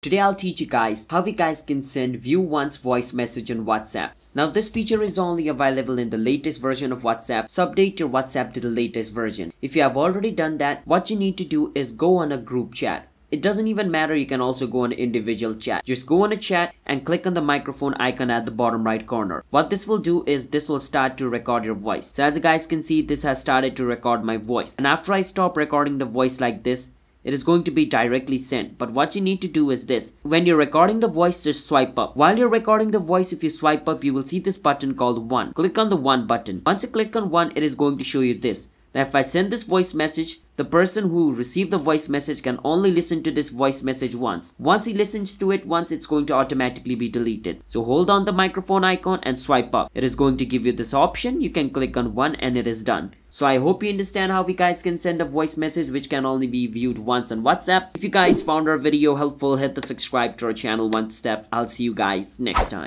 Today I'll teach you guys how you guys can send view once voice message on WhatsApp. Now this feature is only available in the latest version of WhatsApp, so update your WhatsApp to the latest version. If you have already done that, what you need to do is go on a group chat. It doesn't even matter, you can also go on individual chat. Just go on a chat and click on the microphone icon at the bottom right corner. What this will do is this will start to record your voice. So as you guys can see, this has started to record my voice. And after I stop recording the voice like this, it is going to be directly sent. But what you need to do is this. When you're recording the voice, just swipe up. While you're recording the voice, if you swipe up, you will see this button called 1. Click on the 1 button. Once you click on 1, it is going to show you this. Now if I send this voice message, the person who received the voice message can only listen to this voice message once. Once he listens to it once, it's going to automatically be deleted. So hold on the microphone icon and swipe up. It is going to give you this option. You can click on 1 and it is done. So I hope you understand how we guys can send a voice message which can only be viewed once on WhatsApp. If you guys found our video helpful, hit the subscribe to our channel One Step. I'll see you guys next time.